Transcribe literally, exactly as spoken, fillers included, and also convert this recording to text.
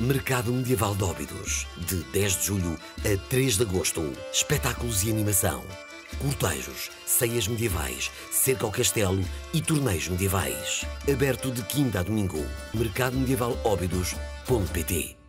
Mercado Medieval de Óbidos, de dez de julho a três de agosto. Espetáculos e animação. Cortejos, ceias medievais, cerca ao castelo e torneios medievais. Aberto de quinta a domingo. mercado medieval óbidos ponto pt